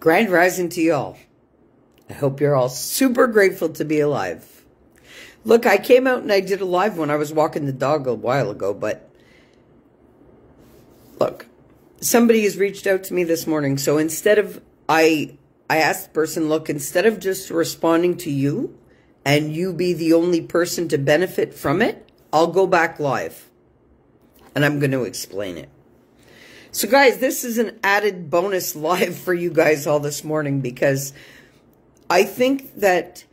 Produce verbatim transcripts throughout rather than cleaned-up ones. Grand rising to y'all. I hope you're all super grateful to be alive. Look, I came out and I did a live when I was walking the dog a while ago, but look, somebody has reached out to me this morning. So instead of, I, I asked the person, look, instead of just responding to you and you be the only person to benefit from it, I'll go back live and I'm going to explain it. So guys, this is an added bonus live for you guys all this morning because I think that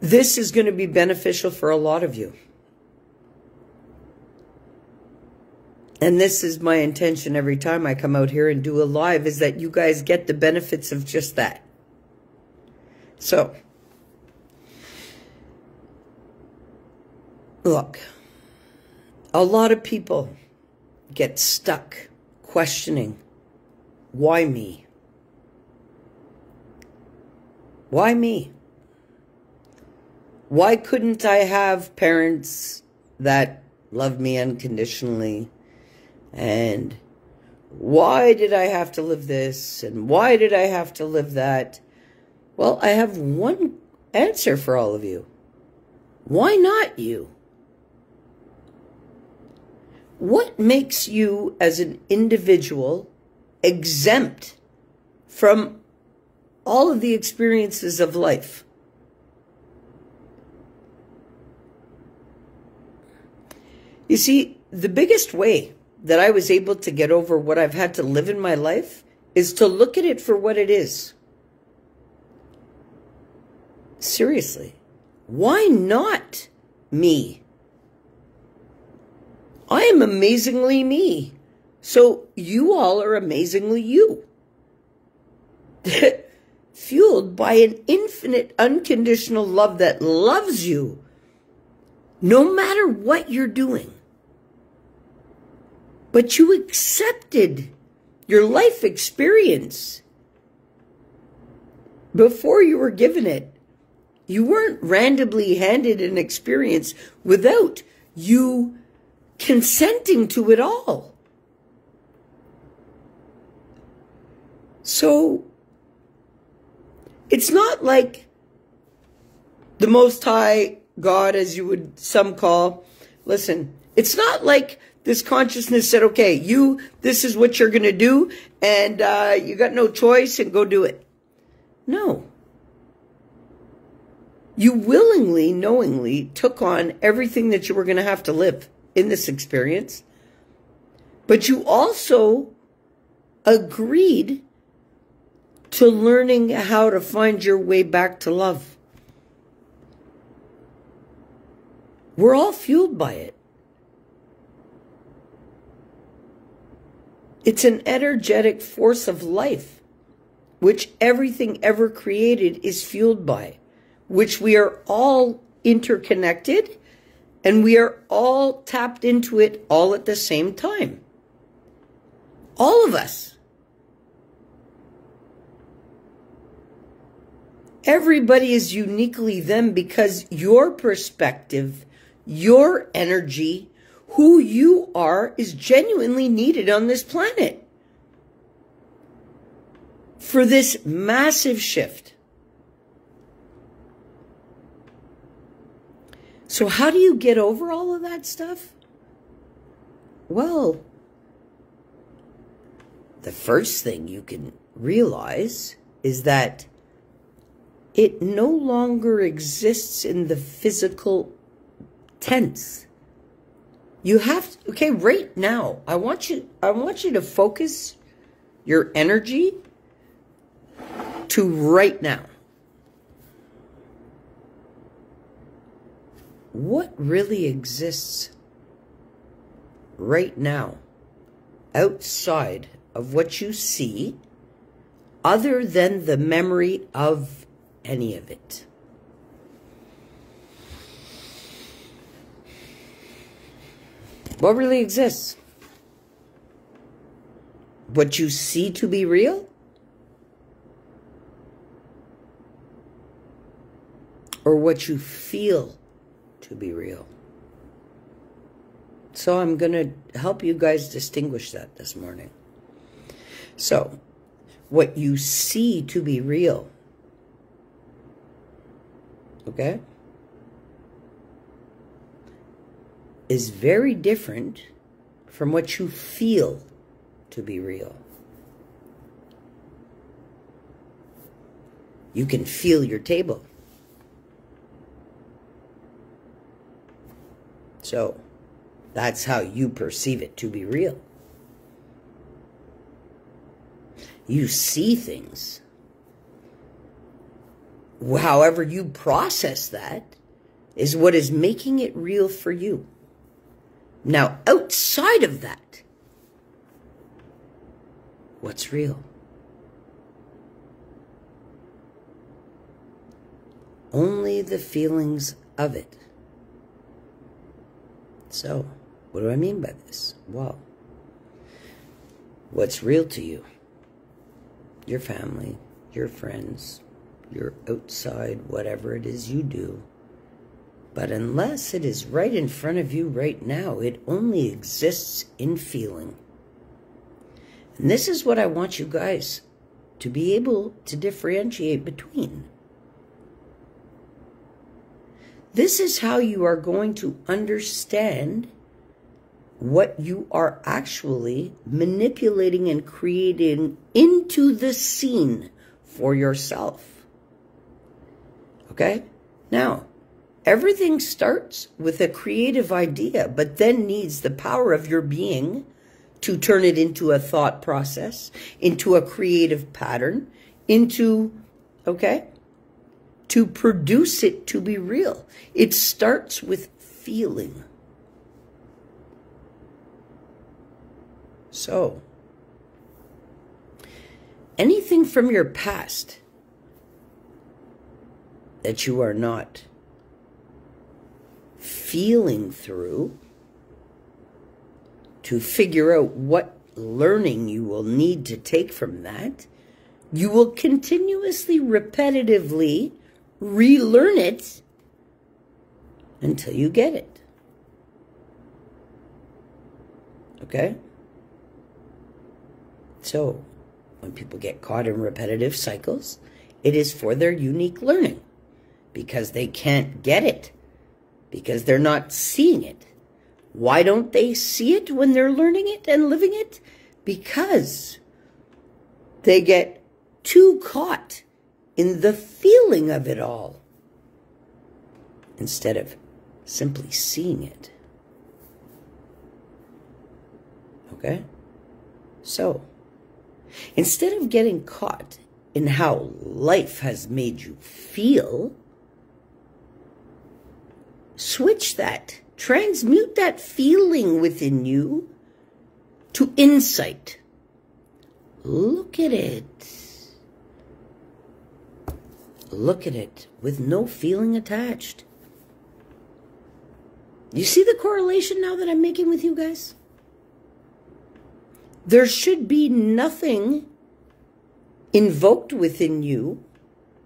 this is going to be beneficial for a lot of you. And this is my intention every time I come out here and do a live is that you guys get the benefits of just that. So, look, a lot of people get stuck questioning, why me? Why me? Why couldn't I have parents that love me unconditionally? And why did I have to live this? And why did I have to live that? Well, I have one answer for all of you. Why not you? What makes you as an individual exempt from all of the experiences of life? You see, the biggest way that I was able to get over what I've had to live in my life is to look at it for what it is. Seriously, why not me? I am amazingly me. So you all are amazingly you. Fueled by an infinite unconditional love that loves you no matter what you're doing. But you accepted your life experience before you were given it. You weren't randomly handed an experience without you consenting to it all. So it's not like the Most High God, as you would some call. Listen, it's not like this consciousness said, okay, you, this is what you're going to do, and uh, you got no choice and go do it. No. You willingly, knowingly took on everything that you were going to have to live in this experience, but you also agreed to learning how to find your way back to love. We're all fueled by it. It's an energetic force of life, which everything ever created is fueled by, which we are all interconnected. And we are all tapped into it all at the same time. All of us. Everybody is uniquely them because your perspective, your energy, who you are is genuinely needed on this planet. For this massive shift. So how do you get over all of that stuff? Well, the first thing you can realize is that it no longer exists in the physical tense. You have to, okay, right now, I want you, I want you to focus your energy to right now. What really exists right now outside of what you see other than the memory of any of it? What really exists? What you see to be real? Or what you feel to be real? So I'm going to help you guys distinguish that this morning. So what you see to be real. Okay? Is very different from what you feel to be real. You can feel your table. So, that's how you perceive it to be real. You see things. However you process that is what is making it real for you. Now, outside of that, what's real? Only the feelings of it. So, what do I mean by this? Well, what's real to you? Your family, your friends, your outside, whatever it is you do. But unless it is right in front of you right now, it only exists in feeling. And this is what I want you guys to be able to differentiate between. This is how you are going to understand what you are actually manipulating and creating into the scene for yourself. Okay? Now, everything starts with a creative idea, but then needs the power of your being to turn it into a thought process, into a creative pattern, into, okay? To produce it to be real. It starts with feeling. So, anything from your past that you are not feeling through to figure out what learning you will need to take from that, you will continuously, repetitively relearn it until you get it. Okay? So, when people get caught in repetitive cycles, it is for their unique learning because they can't get it, because they're not seeing it. Why don't they see it when they're learning it and living it? Because they get too caught in the feeling of it all, instead of simply seeing it. Okay? So, instead of getting caught in how life has made you feel, switch that, transmute that feeling within you to insight. Look at it. Look at it with no feeling attached. You see the correlation now that I'm making with you guys? There should be nothing invoked within you,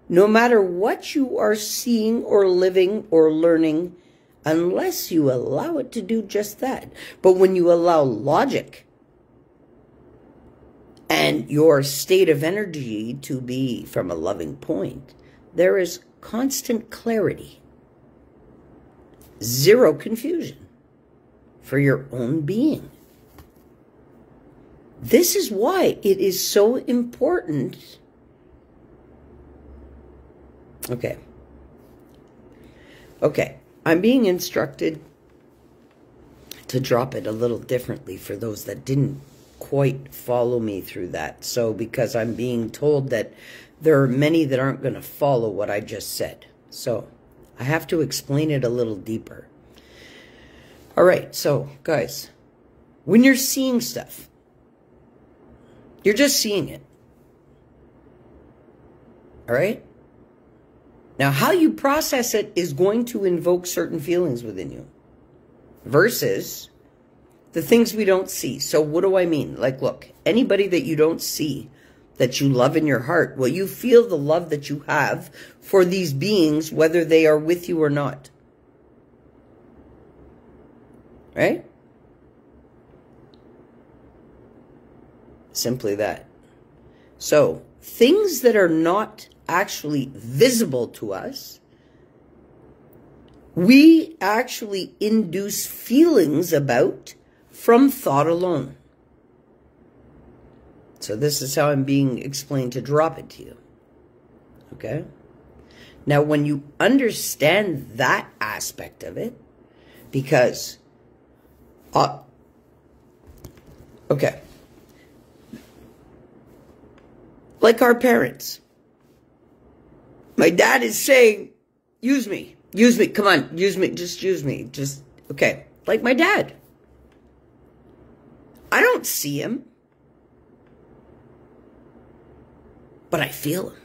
no matter what you are seeing or living or learning, unless you allow it to do just that. But when you allow logic and your state of energy to be from a loving point, there is constant clarity, zero confusion for your own being. This is why it is so important. Okay. Okay, I'm being instructed to drop it a little differently for those that didn't quite follow me through that. So, because I'm being told that there are many that aren't going to follow what I just said. So, I have to explain it a little deeper. All right, so, guys, when you're seeing stuff, you're just seeing it. All right? Now, how you process it is going to invoke certain feelings within you versus the things we don't see. So, what do I mean? Like, look, anybody that you don't see that you love in your heart, well, you feel the love that you have for these beings, whether they are with you or not. Right? Simply that. So things that are not actually visible to us, we actually induce feelings about from thought alone. So this is how I'm being explained to drop it to you. Okay? Now, when you understand that aspect of it, because, uh, okay, like our parents, my dad is saying, use me, use me, come on, use me, just use me, just, okay, like my dad. I don't see him, but I feel him.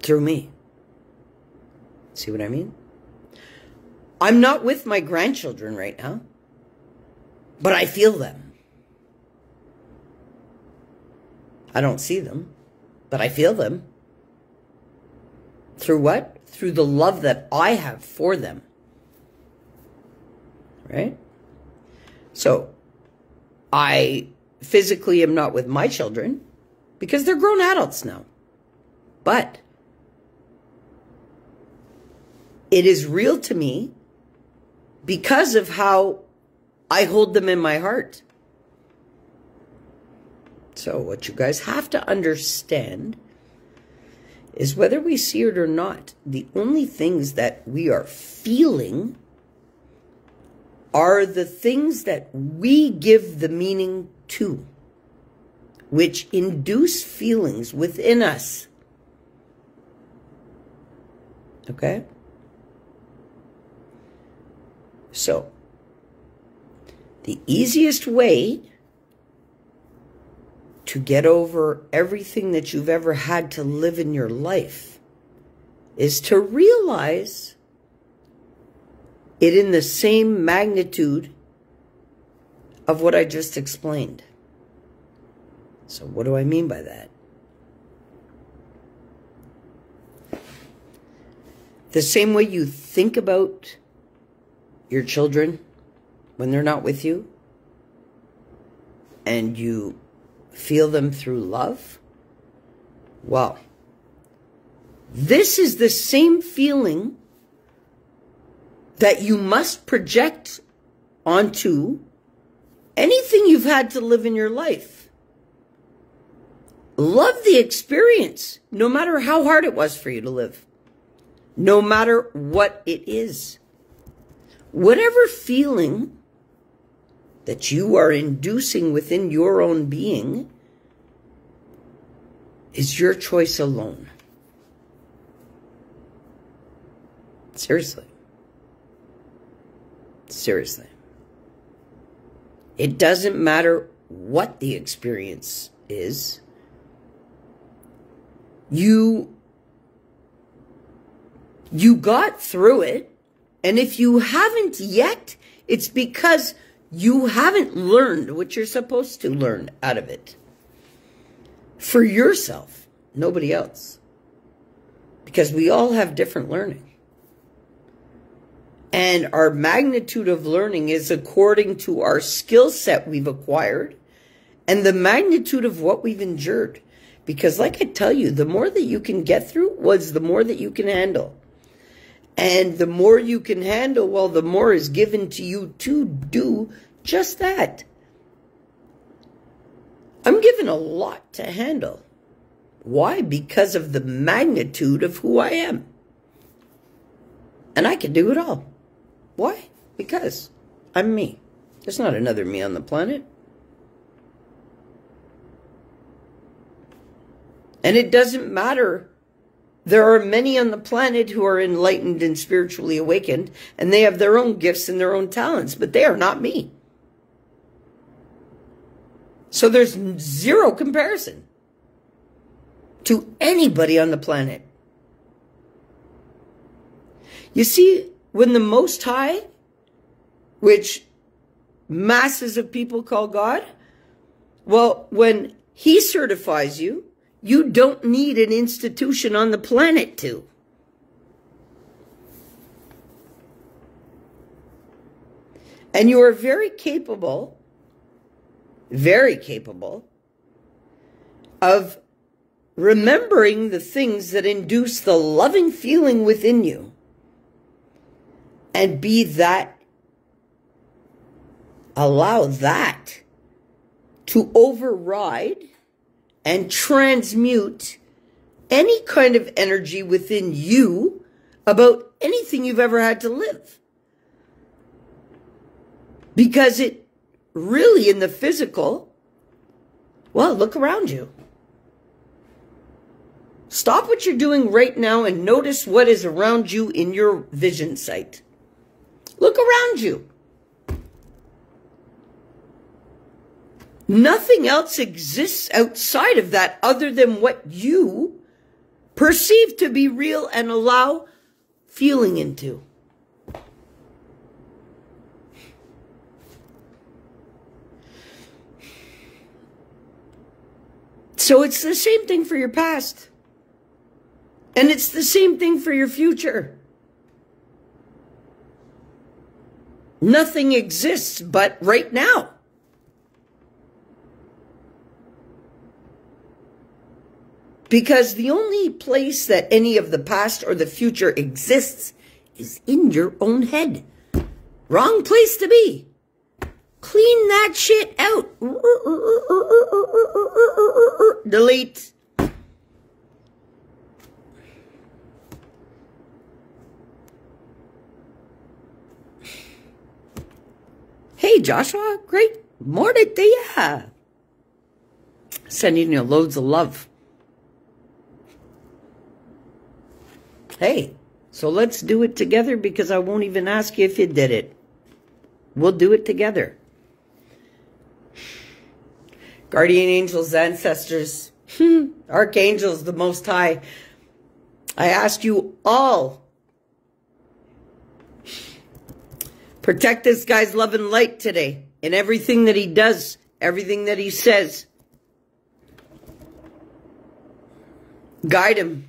Through me. See what I mean? I'm not with my grandchildren right now, but I feel them. I don't see them, but I feel them. Through what? Through the love that I have for them. Right? So, I physically am not with my children because they're grown adults now. But it is real to me because of how I hold them in my heart. So what you guys have to understand is whether we see it or not, the only things that we are feeling are the things that we give the meaning to, which induce feelings within us. Okay? So, the easiest way to get over everything that you've ever had to live in your life is to realize it in the same magnitude of what I just explained. So, what do I mean by that? The same way you think about your children when they're not with you and you feel them through love, well, this is the same feeling that you must project onto anything you've had to live in your life. Love the experience, no matter how hard it was for you to live, no matter what it is. Whatever feeling that you are inducing within your own being is your choice alone. Seriously. Seriously. It doesn't matter what the experience is. You, you got through it. And if you haven't yet, it's because you haven't learned what you're supposed to learn out of it. For yourself, nobody else. Because we all have different learning. And our magnitude of learning is according to our skill set we've acquired and the magnitude of what we've endured. Because like I tell you, the more that you can get through was the more that you can handle. And the more you can handle, well, the more is given to you to do just that. I'm given a lot to handle. Why? Because of the magnitude of who I am. And I can do it all. Why? Because I'm me. There's not another me on the planet. And it doesn't matter. There are many on the planet who are enlightened and spiritually awakened, and they have their own gifts and their own talents, but they are not me. So there's zero comparison to anybody on the planet. You see, when the Most High, which masses of people call God, well, when He certifies you, you don't need an institution on the planet to. And you are very capable, very capable of remembering the things that induce the loving feeling within you and be that, allow that to override and transmute any kind of energy within you about anything you've ever had to live. Because it really, in the physical, well, look around you. Stop what you're doing right now and notice what is around you in your vision sight. Look around you. Nothing else exists outside of that other than what you perceive to be real and allow feeling into. So it's the same thing for your past. And it's the same thing for your future. Nothing exists but right now. Because the only place that any of the past or the future exists is in your own head. Wrong place to be. Clean that shit out. Delete. Hey, Joshua. Great morning to ya. Sending you loads of love. Hey, so let's do it together because I won't even ask you if you did it. We'll do it together. Guardian angels, ancestors, archangels, the Most High. I ask you all, protect this guy's love and light today in everything that he does, everything that he says. Guide him.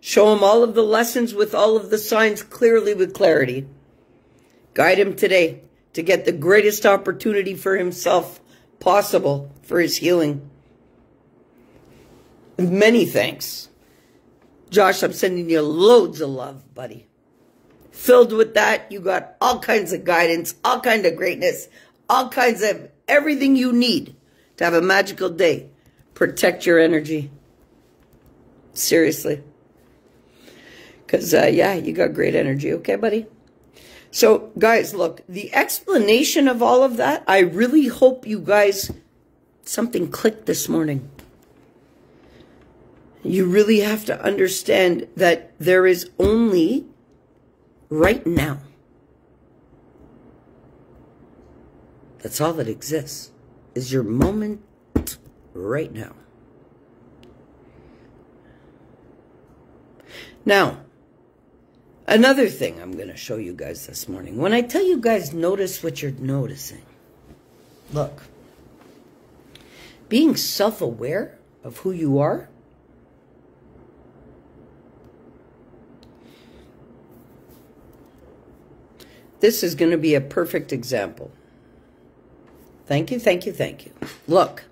Show him all of the lessons with all of the signs clearly with clarity. Guide him today to get the greatest opportunity for himself possible for his healing. Many thanks. Josh, I'm sending you loads of love, buddy. Filled with that, you got all kinds of guidance, all kinds of greatness, all kinds of everything you need to have a magical day. Protect your energy. Seriously. Because, uh, yeah, you got great energy. Okay, buddy? So, guys, look, the explanation of all of that, I really hope you guys, something clicked this morning. You really have to understand that there is only right now. That's all that exists, is your moment right now. Now, another thing I'm going to show you guys this morning. When I tell you guys notice what you're noticing, look, being self-aware of who you are, this is going to be a perfect example. Thank you, thank you, thank you. Look.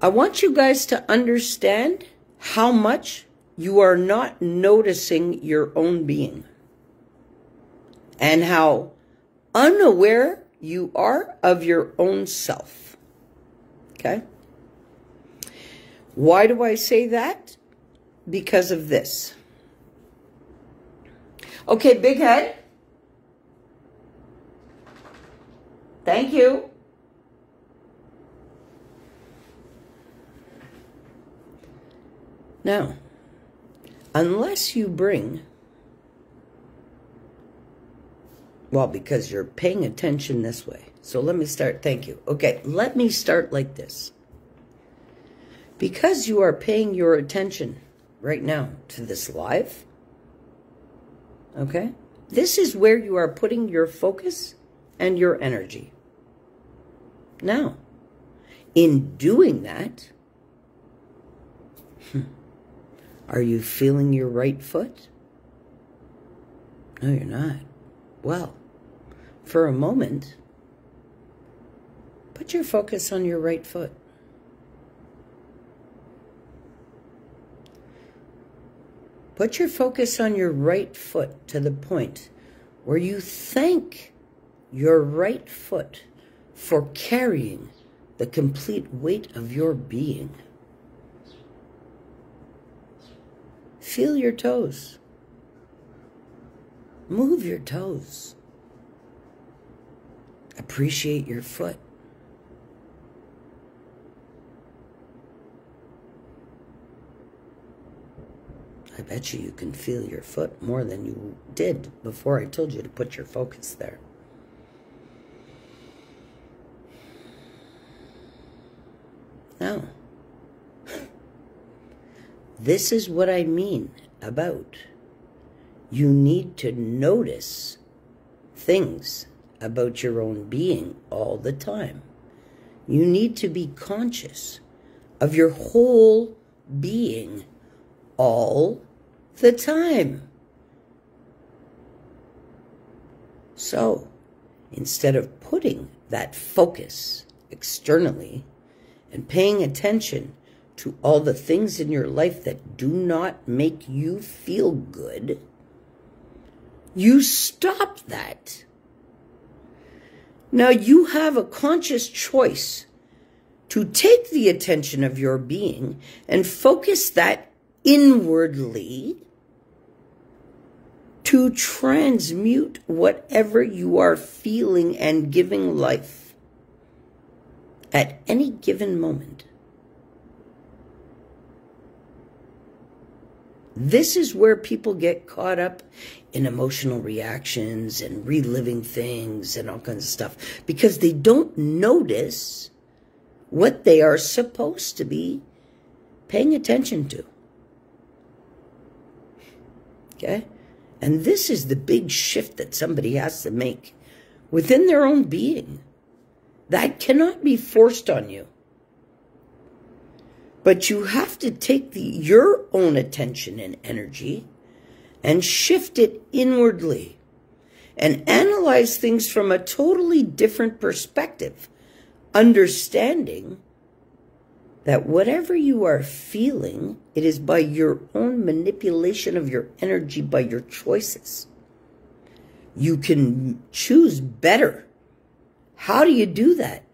I want you guys to understand how much you are not noticing your own being and how unaware you are of your own self. Okay? Why do I say that? Because of this. Okay, Big Head. Thank you. Now, unless you bring, well, because you're paying attention this way. So let me start. Thank you. Okay, let me start like this. Because you are paying your attention right now to this live, okay, this is where you are putting your focus and your energy. Now, in doing that, are you feeling your right foot? No, you're not. Well, for a moment, Put your focus on your right foot. Put your focus on your right foot to the point where you thank your right foot for carrying the complete weight of your being. Feel your toes. Move your toes. Appreciate your foot. I bet you you can feel your foot more than you did before I told you to put your focus there. Now, this is what I mean about you need to notice things about your own being all the time. You need to be conscious of your whole being all the time. So, instead of putting that focus externally and paying attention to all the things in your life that do not make you feel good, you stop that. Now you have a conscious choice to take the attention of your being and focus that inwardly to transmute whatever you are feeling and giving life at any given moment. This is where people get caught up in emotional reactions and reliving things and all kinds of stuff, because they don't notice what they are supposed to be paying attention to. Okay? And this is the big shift that somebody has to make within their own being. That cannot be forced on you. But you have to take the, your own attention and energy and shift it inwardly and analyze things from a totally different perspective, understanding that whatever you are feeling, it is by your own manipulation of your energy, by your choices. You can choose better. How do you do that?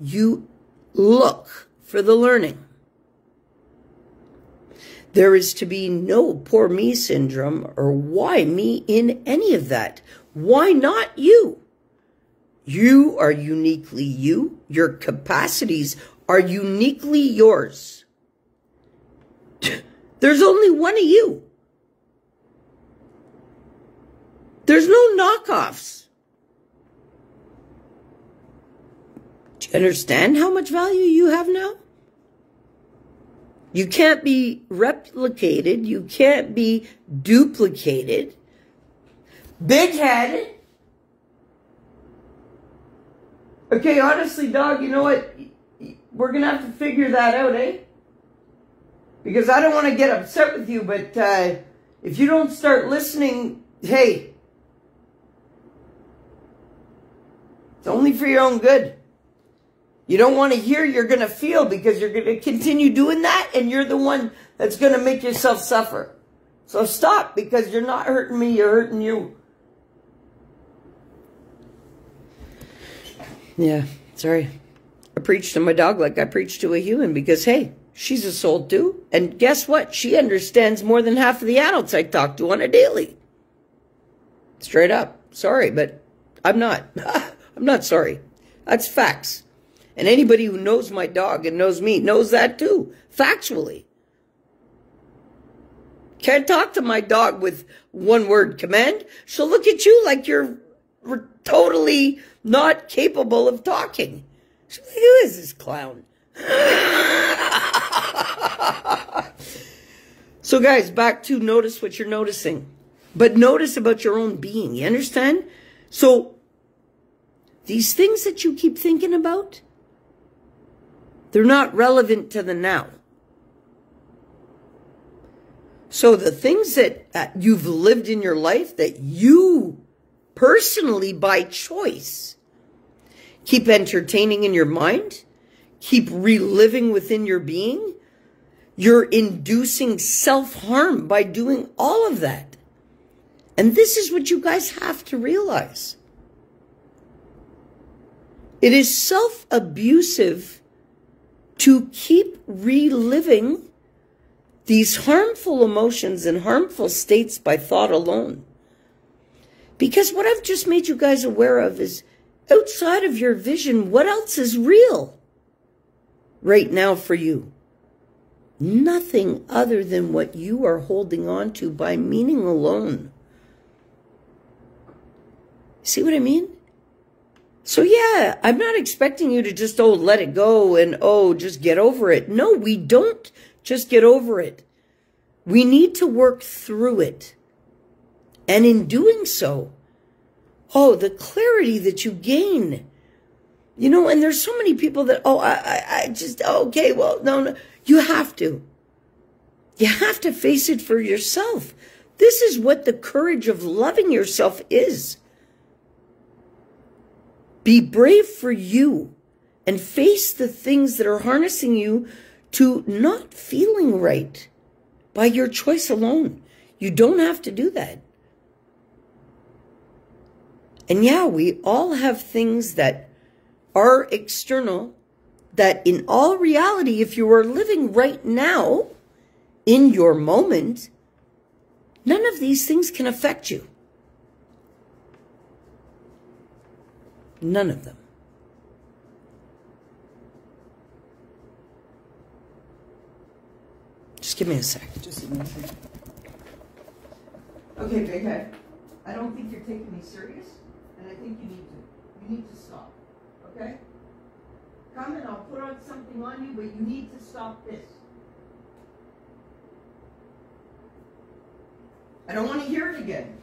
You look for the learning. There is to be no poor me syndrome or why me in any of that. Why not you? You are uniquely you. Your capacities are uniquely yours. There's only one of you. There's no knockoffs. Do you understand how much value you have now? You can't be replicated. You can't be duplicated. Big head. Okay, honestly, dog, you know what? We're going to have to figure that out, eh? Because I don't want to get upset with you, but uh, if you don't start listening, hey, it's only for your own good. You don't want to hear, you're going to feel, because you're going to continue doing that and you're the one that's going to make yourself suffer. So stop, because you're not hurting me, you're hurting you. Yeah, sorry. I preached to my dog like I preached to a human, because, hey, she's a soul too. And guess what? She understands more than half of the adults I talk to on a daily. Straight up. Sorry, but I'm not. I'm not sorry. That's facts. And anybody who knows my dog and knows me knows that too, factually. Can't talk to my dog with one word command. She'll look at you like you're totally not capable of talking. She's like, who is this clown? So guys, back to notice what you're noticing. But notice about your own being, you understand? So these things that you keep thinking about, they're not relevant to the now. So the things that uh, you've lived in your life that you personally by choice keep entertaining in your mind, keep reliving within your being, you're inducing self-harm by doing all of that. And this is what you guys have to realize. It is self-abusive to keep reliving these harmful emotions and harmful states by thought alone. Because what I've just made you guys aware of is, outside of your vision, what else is real right now for you? Nothing other than what you are holding on to by meaning alone. See what I mean? So yeah, I'm not expecting you to just, oh, let it go and, oh, just get over it. No, we don't just get over it. We need to work through it. And in doing so, oh, the clarity that you gain. You know, and there's so many people that, oh, I, I, I just, okay, well, no, no. You have to. You have to face it for yourself. This is what the courage of loving yourself is. Be brave for you and face the things that are harnessing you to not feeling right by your choice alone. You don't have to do that. And yeah, we all have things that are external, that in all reality, if you were living right now, in your moment, none of these things can affect you. None of them. Just give me a sec. Just give me a sec. Okay, Big Head. I don't think you're taking me serious, and I think you need to. You need to stop, okay? Come and I'll put out something on you, but you need to stop this. I don't want to hear it again.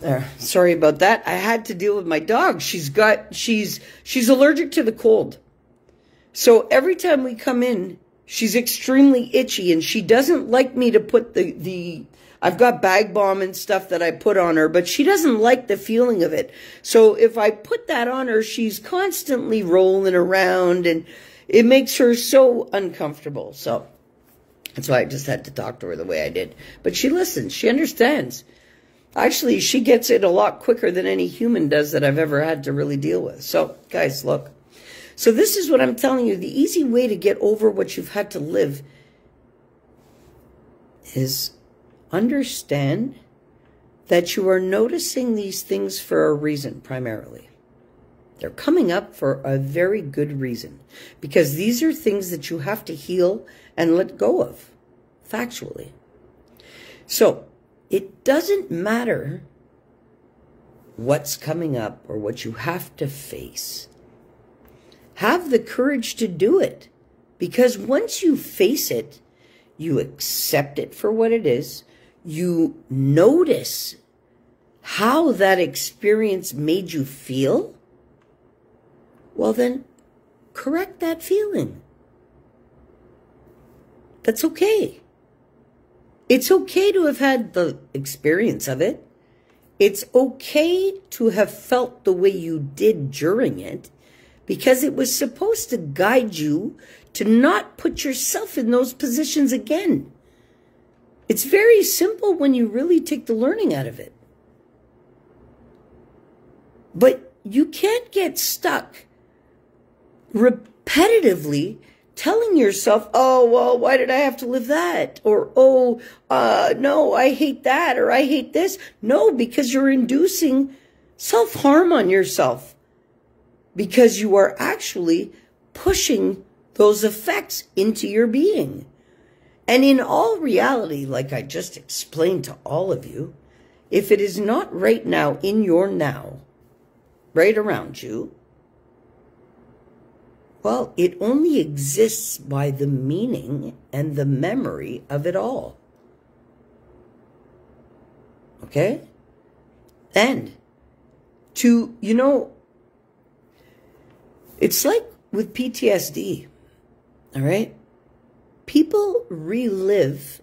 There, sorry about that. I had to deal with my dog. She's got, she's, she's allergic to the cold. So every time we come in, she's extremely itchy and she doesn't like me to put the, the, I've got bag balm and stuff that I put on her, but she doesn't like the feeling of it. So if I put that on her, she's constantly rolling around and it makes her so uncomfortable. So that's why I just had to talk to her the way I did. But she listens. She understands. Actually, she gets it a lot quicker than any human does that I've ever had to really deal with. So guys, look. So this is what I'm telling you. The easy way to get over what you've had to live is understand that you are noticing these things for a reason, primarily. They're coming up for a very good reason, because these are things that you have to heal and let go of, factually. So it doesn't matter what's coming up or what you have to face. Have the courage to do it, because once you face it, you accept it for what it is. You notice how that experience made you feel. Well, then correct that feeling. That's okay. It's okay to have had the experience of it. It's okay to have felt the way you did during it, because it was supposed to guide you to not put yourself in those positions again. It's very simple when you really take the learning out of it. But you can't get stuck repetitively telling yourself, oh, well, why did I have to live that? Or, oh, uh, no, I hate that, or I hate this. No, because you're inducing self-harm on yourself, because you are actually pushing those effects into your being. And in all reality, like I just explained to all of you, if it is not right now in your now, right around you, well, it only exists by the meaning and the memory of it all. Okay? And to, you know, it's like with P T S D. All right? People relive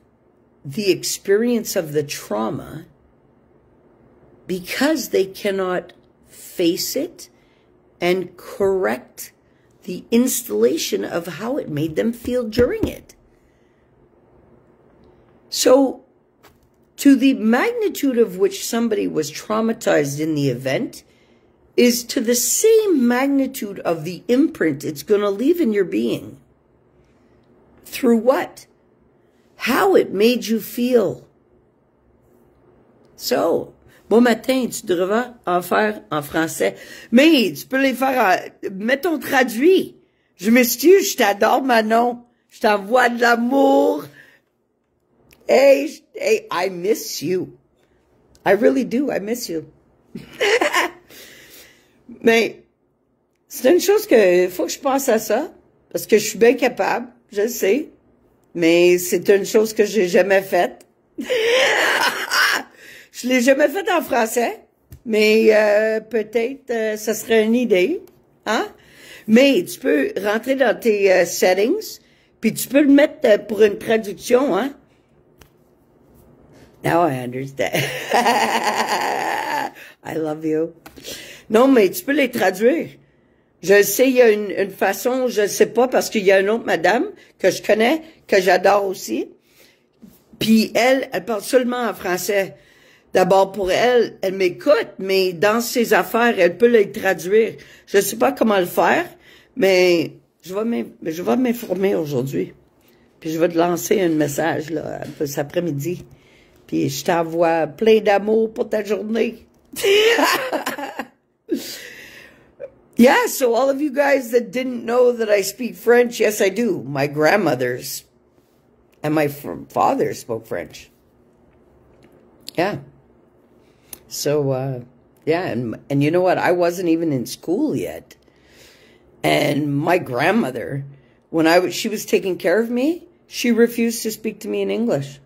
the experience of the trauma because they cannot face it and correct the installation of how it made them feel during it. So to the magnitude of which somebody was traumatized in the event is to the same magnitude of the imprint it's going to leave in your being. Through what? How it made you feel. So, bon matin, tu devras en faire en français. Mais tu peux les faire, en... mettons traduit. Je m'excuse, je t'adore, Manon. Je t'envoie de l'amour. Hey, hey, I miss you. I really do, I miss you. Mais c'est une chose que faut que je pense à ça, parce que je suis bien capable, je le sais, mais c'est une chose que j'ai jamais faite. Je l'ai jamais faite en français, mais euh, peut-être euh, ça serait une idée, hein? Mais tu peux rentrer dans tes euh, settings, puis tu peux le mettre euh, pour une traduction, hein? Now I understand. I love you. Non, mais tu peux les traduire. Je sais, il y a une, une façon, je sais pas, parce qu'il y a une autre madame que je connais, que j'adore aussi. Puis elle, elle parle seulement en français. D'abord, pour elle, elle m'écoute, mais dans ses affaires, elle peut les traduire. Je sais pas comment le faire, mais je vais m'informer aujourd'hui. Puis je vais te lancer un message, là, un peu cet après-midi. Puis je t'envoie plein d'amour pour ta journée. Yeah, so all of you guys that didn't know that I speak French, yes, I do. My grandmother's and my father spoke French. Yeah. So, uh, yeah, and, and you know what? I wasn't even in school yet. And my grandmother, when I was, she was taking care of me, she refused to speak to me in English.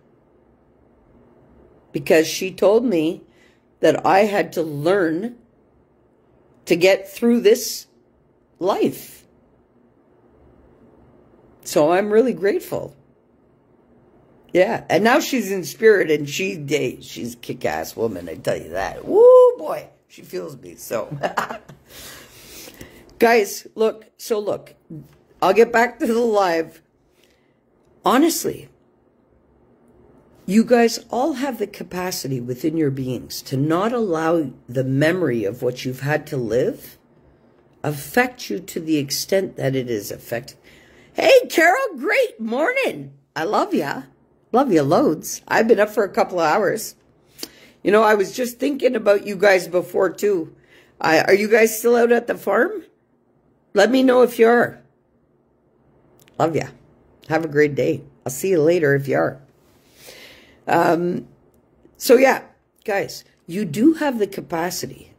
Because she told me that I had to learn to get through this life. So I'm really grateful. Yeah, and now she's in spirit and she dates. She's a kick-ass woman, I tell you that. Woo, boy, she feels me, so. Guys, look, so look, I'll get back to the live. Honestly, you guys all have the capacity within your beings to not allow the memory of what you've had to live affect you to the extent that it is affected. Hey, Carol, great morning. I love ya. Love ya loads. I've been up for a couple of hours. You know, I was just thinking about you guys before, too. I, are you guys still out at the farm? Let me know if you are. Love ya. Have a great day. I'll see you later if you are. Um, so yeah, guys, you do have the capacity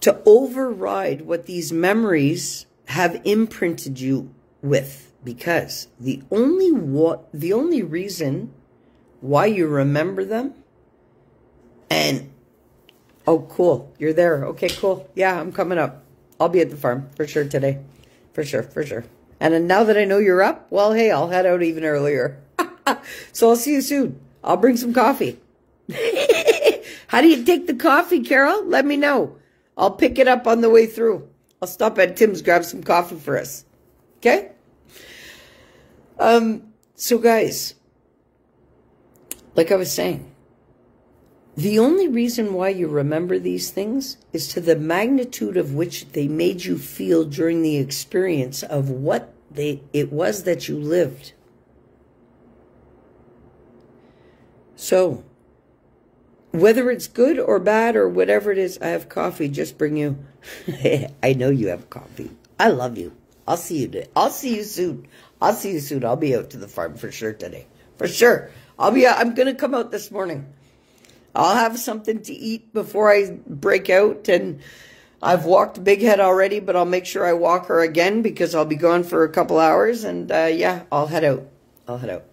to override what these memories have imprinted you with, because the only what, the only reason why you remember them and, oh, cool. You're there. Okay, cool. Yeah, I'm coming up. I'll be at the farm for sure today. For sure. For sure. And now that I know you're up, well, hey, I'll head out even earlier. So I'll see you soon. I'll bring some coffee. How do you take the coffee, Carol? Let me know. I'll pick it up on the way through. I'll stop at Tim's, grab some coffee for us. Okay? Um, so guys, like I was saying, the only reason why you remember these things is to the magnitude of which they made you feel during the experience of what they it was that you lived. So, whether it's good or bad or whatever it is, I have coffee. Just bring you. I know you have coffee. I love you. I'll see you today. I'll see you soon. I'll see you soon. I'll be out to the farm for sure today. For sure. I'll be out. I'm going to come out this morning. I'll have something to eat before I break out. And I've walked Big Head already, but I'll make sure I walk her again because I'll be gone for a couple hours. And uh, yeah, I'll head out. I'll head out.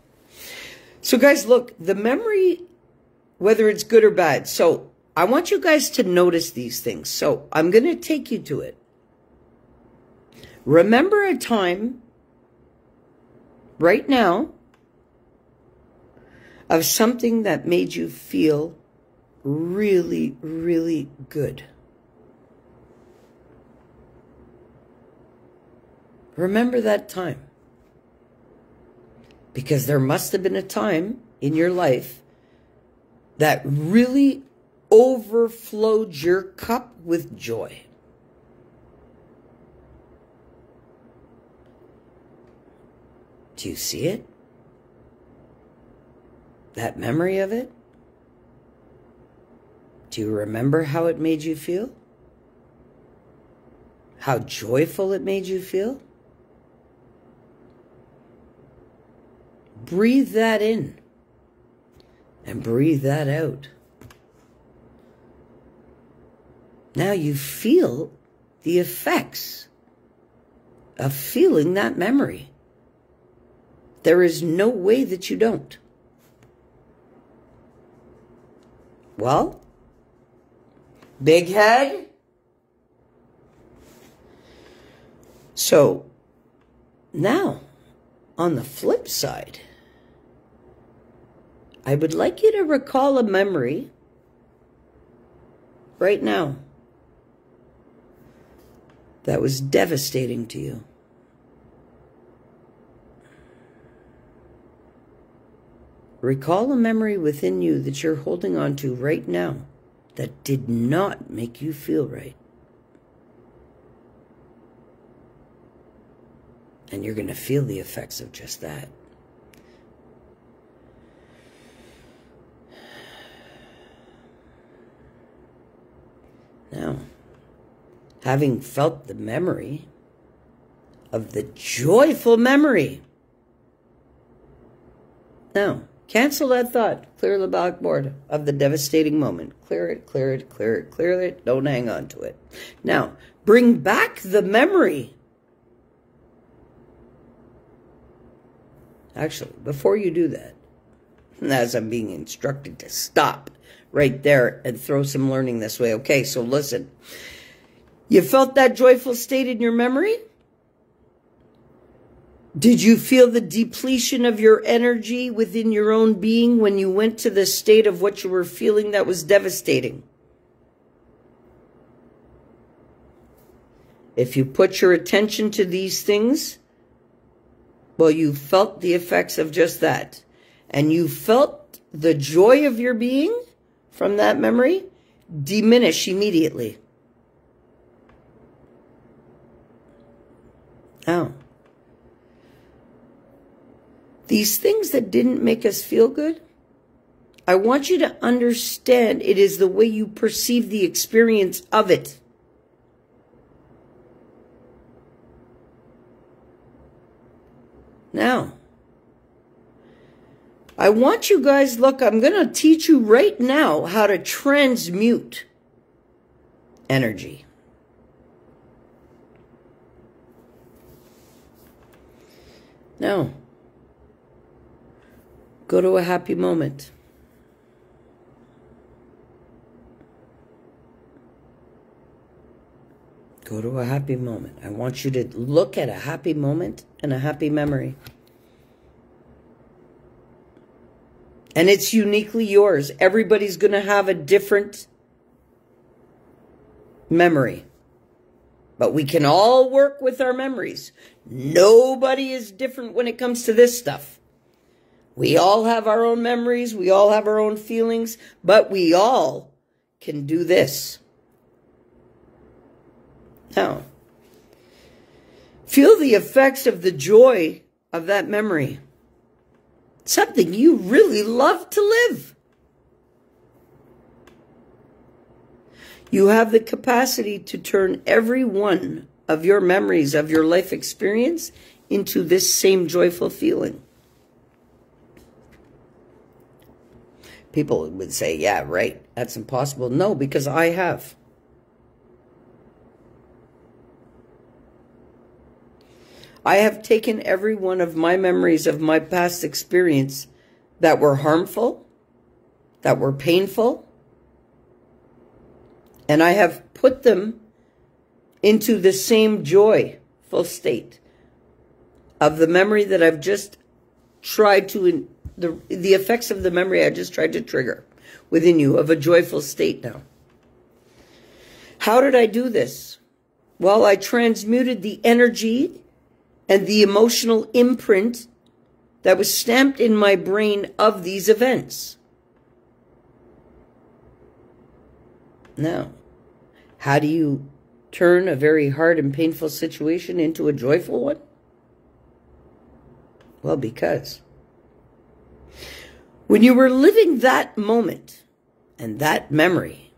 So guys, look, the memory, whether it's good or bad. So I want you guys to notice these things. So I'm going to take you to it. Remember a time right now of something that made you feel really, really good. Remember that time. Because there must have been a time in your life that really overflowed your cup with joy. Do you see it? That memory of it? Do you remember how it made you feel? How joyful it made you feel? Breathe that in and breathe that out. Now you feel the effects of feeling that memory. There is no way that you don't. Well, big head. So now, on the flip side, I would like you to recall a memory right now that was devastating to you. Recall a memory within you that you're holding on to right now that did not make you feel right. And you're going to feel the effects of just that. Now, having felt the memory of the joyful memory. Now, cancel that thought. Clear the blackboard of the devastating moment. Clear it, clear it, clear it, clear it. Don't hang on to it. Now, bring back the memory. Actually, before you do that, as I'm being instructed to stop right there and throw some learning this way. Okay, so listen. You felt that joyful state in your memory? Did you feel the depletion of your energy within your own being when you went to the state of what you were feeling that was devastating? If you put your attention to these things, well, you felt the effects of just that. And you felt the joy of your being from that memory diminish immediately. Now, these things that didn't make us feel good, I want you to understand it is the way you perceive the experience of it. Now, I want you guys, look, I'm going to teach you right now how to transmute energy. Now, go to a happy moment. Go to a happy moment. I want you to look at a happy moment and a happy memory. And it's uniquely yours. Everybody's going to have a different memory. But we can all work with our memories. Nobody is different when it comes to this stuff. We all have our own memories. We all have our own feelings. But we all can do this. Now, feel the effects of the joy of that memory. Something you really love to live. You have the capacity to turn every one of your memories of your life experience into this same joyful feeling. People would say, yeah, right, that's impossible. No, because I have. I have taken every one of my memories of my past experience that were harmful, that were painful, and I have put them into the same joyful state of the memory that I've just tried to the, the effects of the memory I just tried to trigger within you of a joyful state now. How did I do this? Well, I transmuted the energy and the emotional imprint that was stamped in my brain of these events. Now, how do you turn a very hard and painful situation into a joyful one? Well, because when you were living that moment and that memory,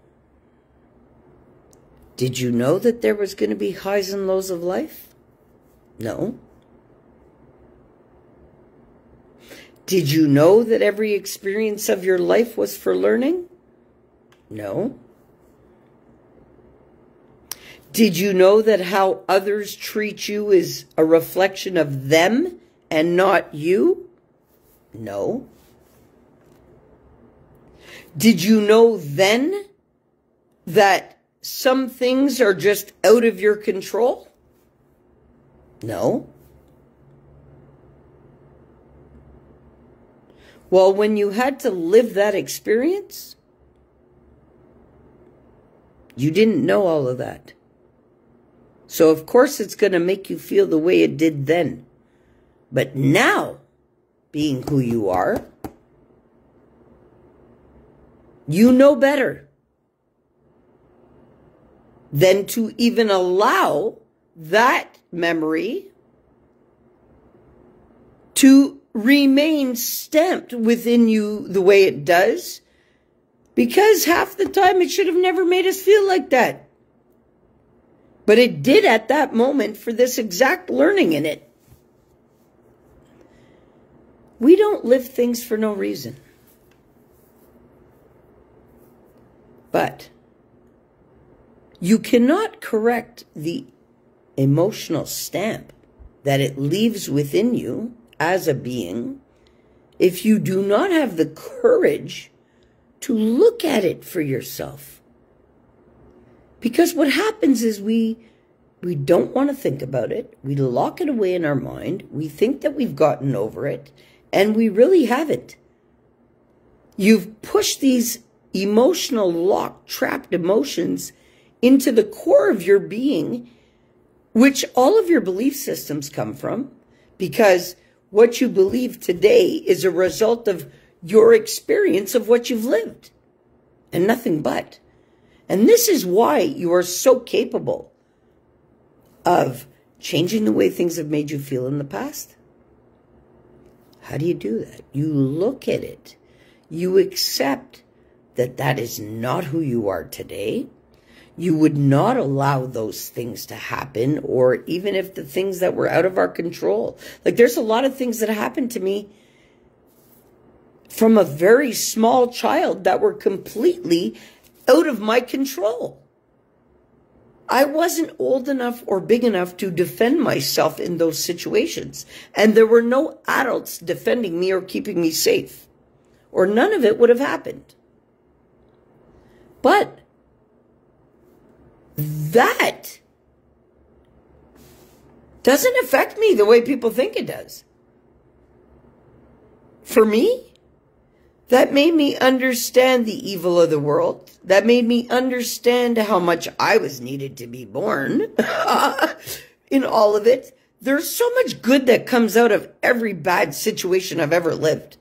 did you know that there was going to be highs and lows of life? No. Did you know that every experience of your life was for learning? No. Did you know that how others treat you is a reflection of them and not you? No. Did you know then that some things are just out of your control? No. Well, when you had to live that experience, you didn't know all of that. So, of course, it's going to make you feel the way it did then. But now, being who you are, you know better than to even allow that memory to remain stamped within you the way it does, because half the time it should have never made us feel like that. But it did at that moment for this exact learning in it. We don't live things for no reason. But you cannot correct the emotional stamp that it leaves within you as a being if you do not have the courage to look at it for yourself. Because what happens is we we don't want to think about it. We lock it away in our mind. We think that we've gotten over it, and we really haven't. You've pushed these emotional, locked, trapped emotions into the core of your being, which all of your belief systems come from, because what you believe today is a result of your experience of what you've lived, and nothing but. And this is why you are so capable of changing the way things have made you feel in the past. How do you do that? You look at it. You accept that that is not who you are today. You would not allow those things to happen, or even if the things that were out of our control. Like, there's a lot of things that happened to me from a very small child that were completely out of my control. I wasn't old enough or big enough to defend myself in those situations. And there were no adults defending me or keeping me safe, or none of it would have happened. But that doesn't affect me the way people think it does. For me, that made me understand the evil of the world. That made me understand how much I was needed to be born in all of it. There's so much good that comes out of every bad situation I've ever lived.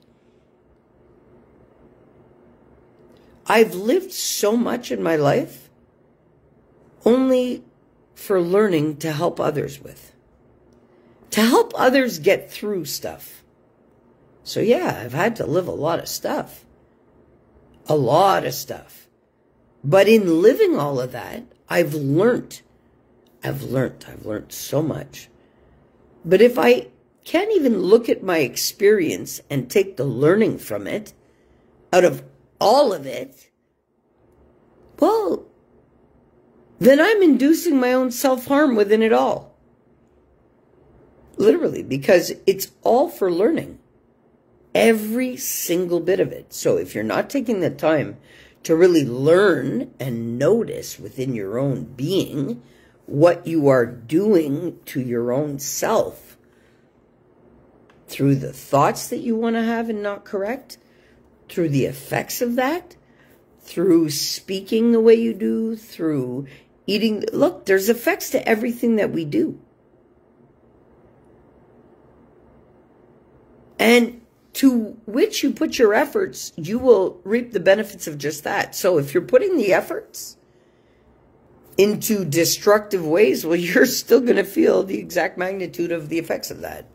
I've lived so much in my life only for learning to help others with, to help others get through stuff. So yeah, I've had to live a lot of stuff, a lot of stuff. But in living all of that, I've learned, I've learned, I've learned so much. But if I can't even look at my experience and take the learning from it, out of all of it, well, then I'm inducing my own self-harm within it all. Literally, because it's all for learning. Every single bit of it. So if you're not taking the time to really learn and notice within your own being what you are doing to your own self, through the thoughts that you want to have and not correct, through the effects of that, through speaking the way you do, through eating. Look, there's effects to everything that we do. And to which you put your efforts, you will reap the benefits of just that. So if you're putting the efforts into destructive ways, well, you're still going to feel the exact magnitude of the effects of that.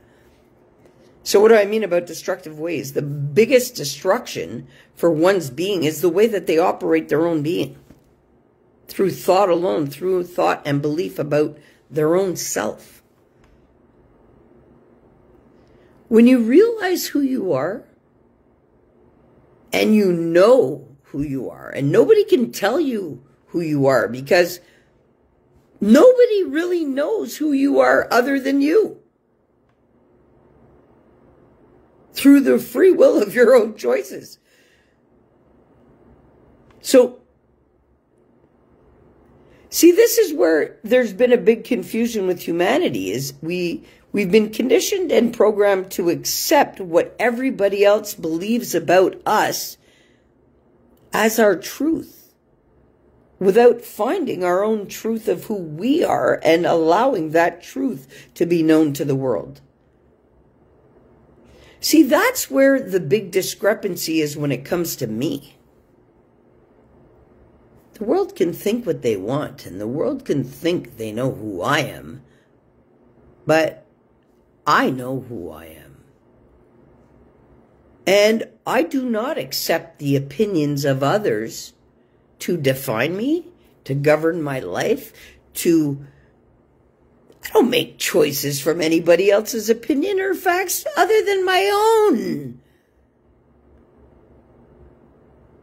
So what do I mean about destructive ways? The biggest destruction for one's being is the way that they operate their own being. Through thought alone, through thought and belief about their own self. When you realize who you are, and you know who you are, and nobody can tell you who you are, because nobody really knows who you are other than you. Through the free will of your own choices. So, see, this is where there's been a big confusion with humanity, is we, we've been conditioned and programmed to accept what everybody else believes about us as our truth, without finding our own truth of who we are and allowing that truth to be known to the world. See, that's where the big discrepancy is when it comes to me. The world can think what they want, and the world can think they know who I am, but I know who I am. And I do not accept the opinions of others to define me, to govern my life, to... I don't make choices from anybody else's opinion or facts other than my own.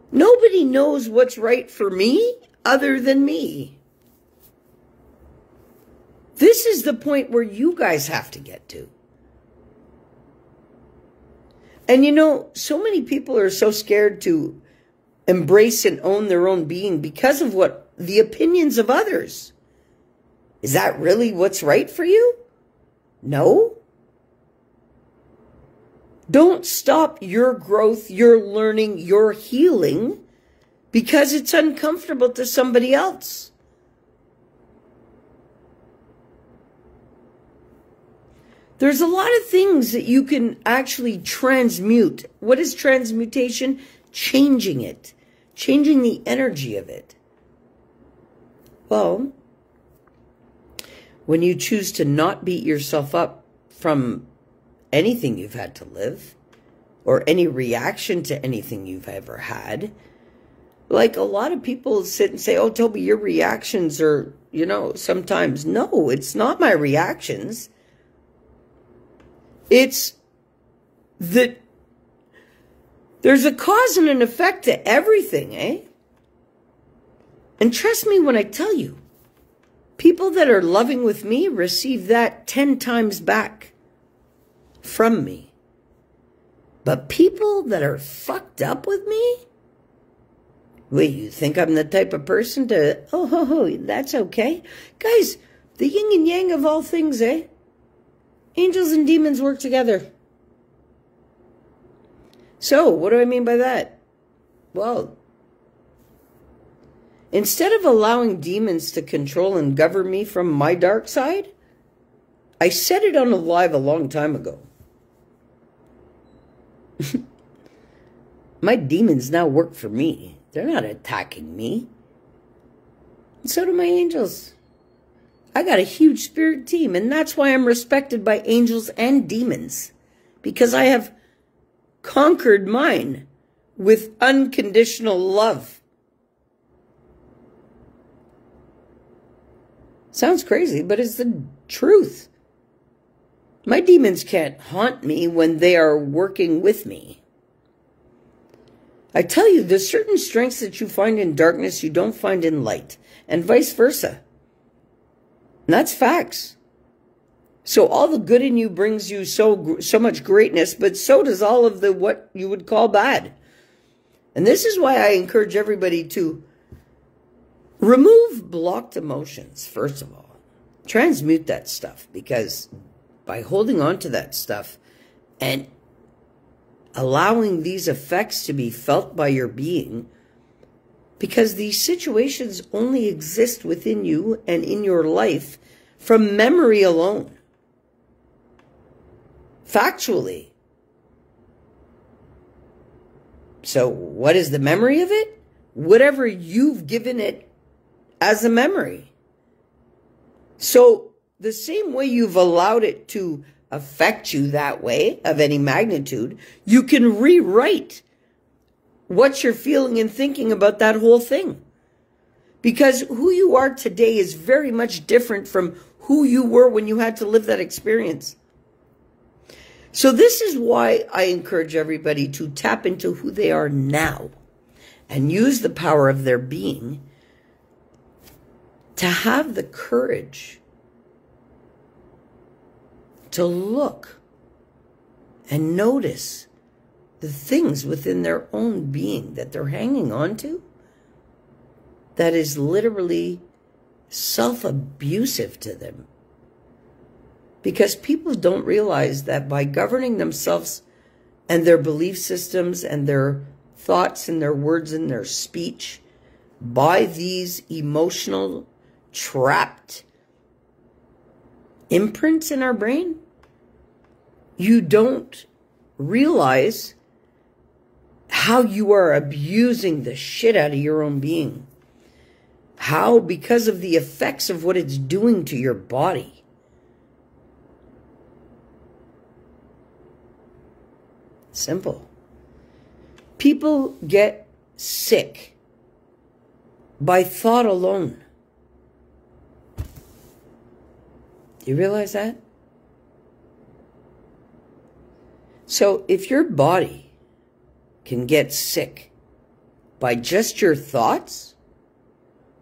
Nobody knows what's right for me other than me. This is the point where you guys have to get to. And you know, so many people are so scared to embrace and own their own being because of what the opinions of others. Is that really what's right for you? No. Don't stop your growth, your learning, your healing because it's uncomfortable to somebody else. There's a lot of things that you can actually transmute. What is transmutation? Changing it. Changing the energy of it. Well, when you choose to not beat yourself up from anything you've had to live or any reaction to anything you've ever had, like a lot of people sit and say, oh, Toby, your reactions are, you know, sometimes. No, it's not my reactions. It's that there's a cause and an effect to everything, eh? And trust me when I tell you, people that are loving with me receive that ten times back from me. But people that are fucked up with me? Wait, you think I'm the type of person to, oh, ho, ho, that's okay? Guys, the yin and yang of all things, eh? Angels and demons work together. So, what do I mean by that? Well, instead of allowing demons to control and govern me from my dark side, I said it on a live a long time ago. My demons now work for me. They're not attacking me. And so do my angels. I got a huge spirit team, and that's why I'm respected by angels and demons. Because I have conquered mine with unconditional love. Sounds crazy, but it's the truth. My demons can't haunt me when they are working with me. I tell you, there's certain strengths that you find in darkness you don't find in light, and vice versa. And that's facts. So all the good in you brings you so, so much greatness, but so does all of the what you would call bad. And this is why I encourage everybody to remove blocked emotions, first of all. Transmute that stuff, because by holding on to that stuff and allowing these effects to be felt by your being, because these situations only exist within you and in your life from memory alone. Factually. So what is the memory of it? Whatever you've given it as a memory. So the same way you've allowed it to affect you that way, of any magnitude, you can rewrite what you're feeling and thinking about that whole thing. Because who you are today is very much different from who you were when you had to live that experience. So this is why I encourage everybody to tap into who they are now and use the power of their being to have the courage to look and notice the things within their own being that they're hanging on to that is literally self-abusive to them. Because people don't realize that by governing themselves and their belief systems and their thoughts and their words and their speech by these emotional trapped imprints in our brain, you don't realize how you are abusing the shit out of your own being. How? Because of the effects of what it's doing to your body. Simple. People get sick by thought alone. Do you realize that? So if your body can get sick by just your thoughts,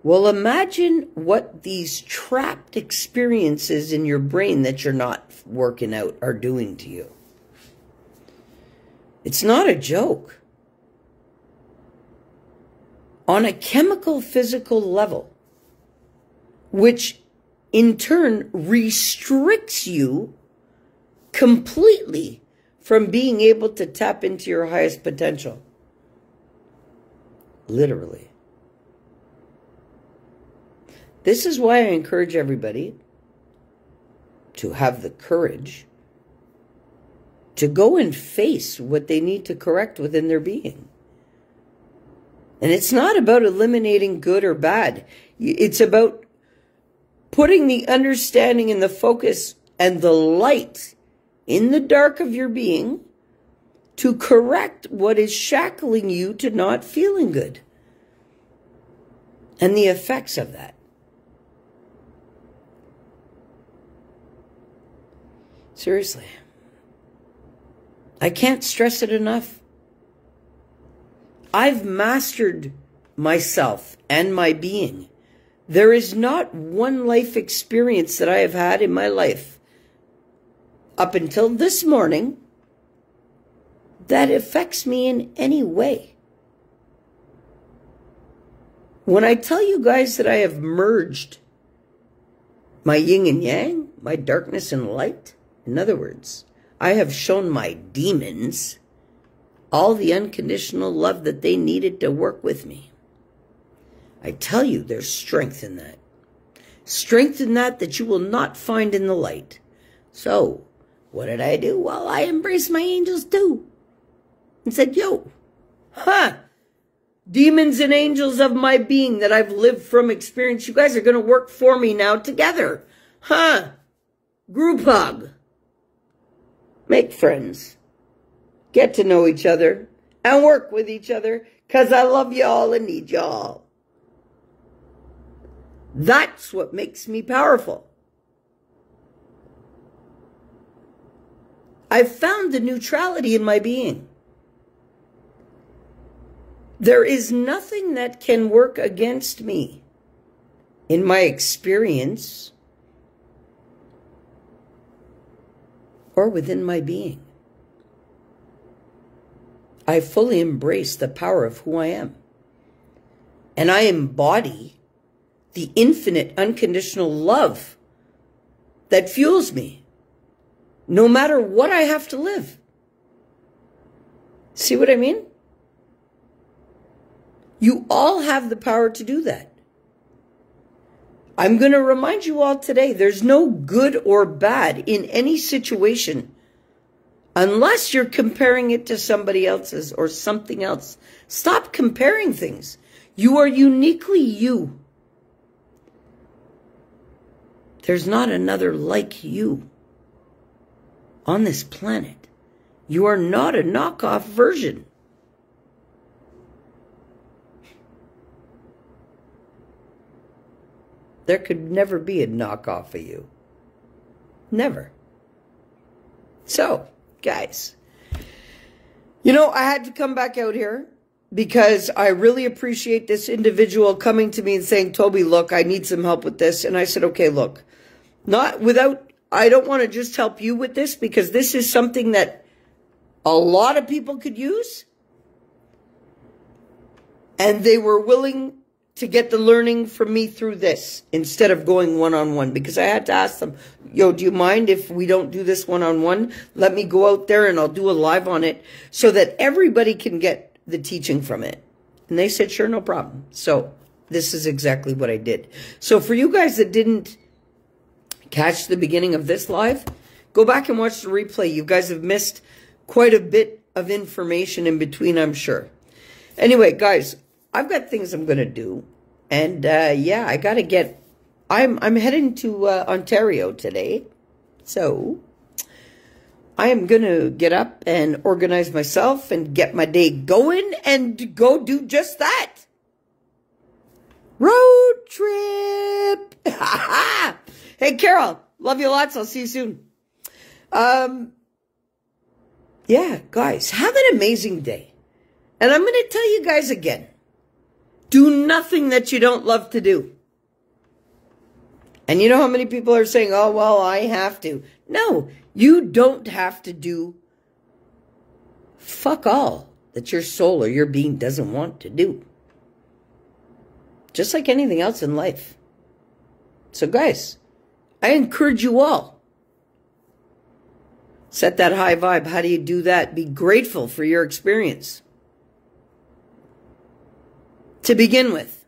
well, imagine what these trapped experiences in your brain that you're not working out are doing to you. It's not a joke. On a chemical, physical level, which in turn restricts you completely from being able to tap into your highest potential. Literally. This is why I encourage everybody to have the courage to go and face what they need to correct within their being. And it's not about eliminating good or bad. It's about putting the understanding and the focus and the light in the dark of your being to correct what is shackling you to not feeling good and the effects of that. Seriously. I can't stress it enough. I've mastered myself and my being. There is not one life experience that I have had in my life up until this morning that affects me in any way. When I tell you guys that I have merged my yin and yang, my darkness and light, in other words, I have shown my demons all the unconditional love that they needed to work with me. I tell you, there's strength in that. Strength in that that you will not find in the light. So, what did I do? Well, I embraced my angels too. And said, yo, huh, demons and angels of my being that I've lived from experience, you guys are going to work for me now together. Huh, group hug. Make friends. Get to know each other. And work with each other. Because I love y'all and need y'all. That's what makes me powerful. I've found the neutrality in my being. There is nothing that can work against me in my experience or within my being. I fully embrace the power of who I am. And I embody the infinite unconditional love that fuels me. No matter what I have to live, See what I mean? You all have the power to do that. I'm going to remind you all today, there's no good or bad in any situation unless you're comparing it to somebody else's or something else. Stop comparing things. You are uniquely you. There's not another like you on this planet. You are not a knockoff version. There could never be a knockoff of you. Never. So, guys, you know, I had to come back out here because I really appreciate this individual coming to me and saying, Toby, look, I need some help with this. And I said, okay, look, not without, I don't want to just help you with this because this is something that a lot of people could use. And they were willing to get the learning from me through this instead of going one-on-one, because I had to ask them, yo, do you mind if we don't do this one-on-one? Let me go out there and I'll do a live on it so that everybody can get the teaching from it. And they said, sure, no problem. So this is exactly what I did. So for you guys that didn't catch the beginning of this live, go back and watch the replay. You guys have missed quite a bit of information in between, I'm sure. Anyway, guys, I've got things I'm going to do. And, uh, yeah, I got to get, I'm, I'm heading to, uh, Ontario today. So I am going to get up and organize myself and get my day going and go do just that. Road trip. Hey, Carol, love you lots. I'll see you soon. Um, yeah, guys, have an amazing day. And I'm going to tell you guys again. Do nothing that you don't love to do. And you know how many people are saying, oh, well, I have to. No, you don't have to do fuck all that your soul or your being doesn't want to do. Just like anything else in life. So, guys, I encourage you all. Set that high vibe. How do you do that? Be grateful for your experience. To begin with,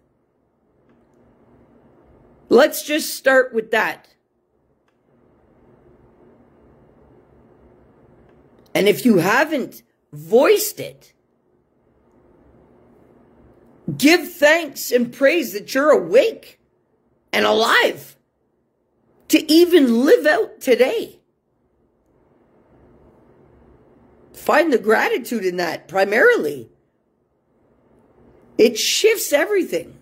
let's just start with that. And if you haven't voiced it, give thanks and praise that you're awake and alive to even live out today. Find the gratitude in that primarily. It shifts everything.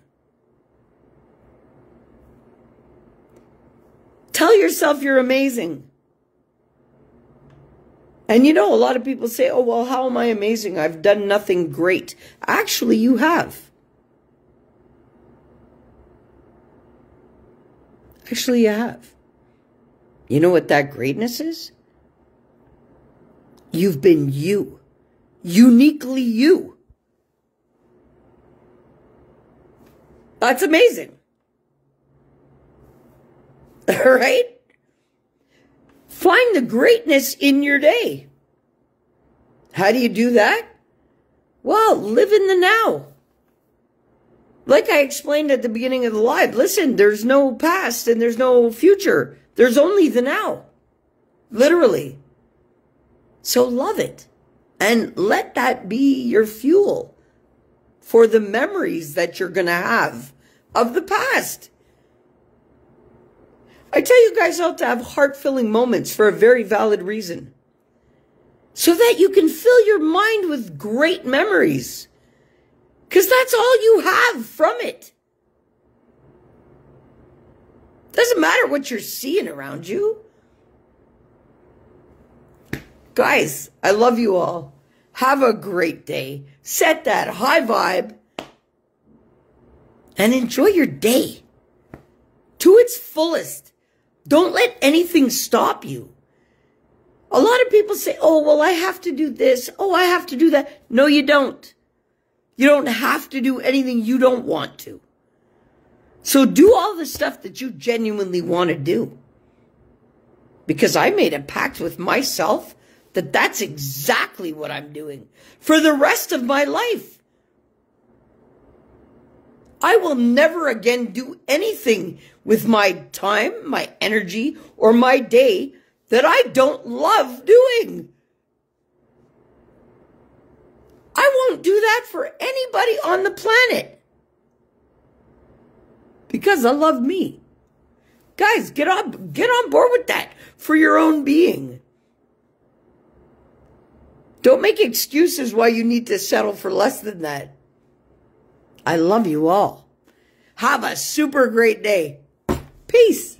Tell yourself you're amazing. And you know, a lot of people say, oh, well, how am I amazing? I've done nothing great. Actually, you have. Actually, you have. You know what that greatness is? You've been you. Uniquely you. That's amazing. All right? Find the greatness in your day. How do you do that? Well, live in the now. Like I explained at the beginning of the live, listen, there's no past and there's no future. There's only the now. Literally. So love it. And let that be your fuel for the memories that you're going to have of the past. I tell you guys all to have heart-filling moments for a very valid reason. So that you can fill your mind with great memories. Because that's all you have from it. Doesn't matter what you're seeing around you. Guys, I love you all. Have a great day. Set that high vibe and enjoy your day to its fullest. Don't let anything stop you. A lot of people say, oh, well, I have to do this. Oh, I have to do that. No, you don't. You don't have to do anything you don't want to. So do all the stuff that you genuinely want to do. Because I made a pact with myself that that's exactly what I'm doing for the rest of my life. I will never again do anything with my time, my energy, or my day that I don't love doing. I won't do that for anybody on the planet because I love me. Guys, get on, get on board with that for your own being. Don't make excuses why you need to settle for less than that. I love you all. Have a super great day. Peace.